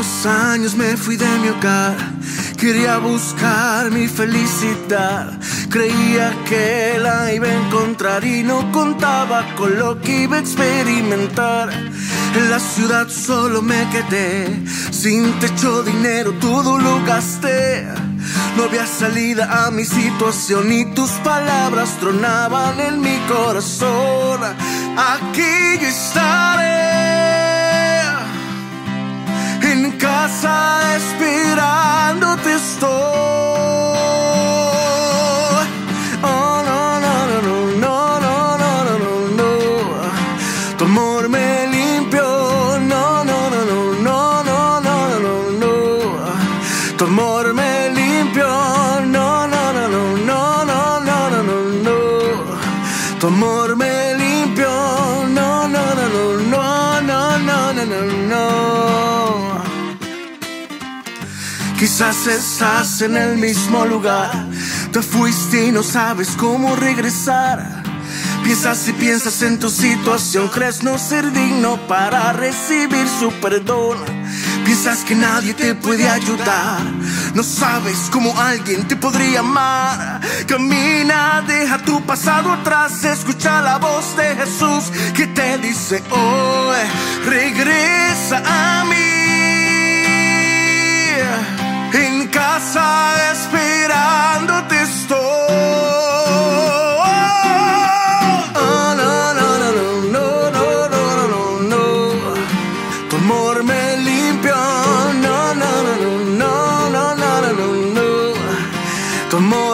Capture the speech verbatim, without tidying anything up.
unos años me fui de mi hogar. Quería buscar mi felicidad. Creía que la iba a encontrar y no contaba con lo que iba a experimentar. En la ciudad solo me quedé, sin techo, dinero, todo lo gasté. No había salida a mi situación y tus palabras tronaban en mi corazón. Aquí yo estaré, en casa esperándote estoy. Oh, no, no, no, no, no, no, no, no, no. Tu amor me limpió. No, no, no, no, no, no, no, no, no. Tu amor me tu amor me limpió, no, no, no, no, no, no, no, no, no, no. Quizás estás en el mismo lugar, te fuiste y no sabes cómo regresar. Piensas y piensas en tu situación, crees no ser digno para recibir su perdón. Piensas que nadie te puede ayudar, no sabes cómo alguien te podría amar. Camina, deja tu pasado atrás, escucha la voz de Jesús que te dice hoy, regresa a mí, en casa esperándote estoy. Amor.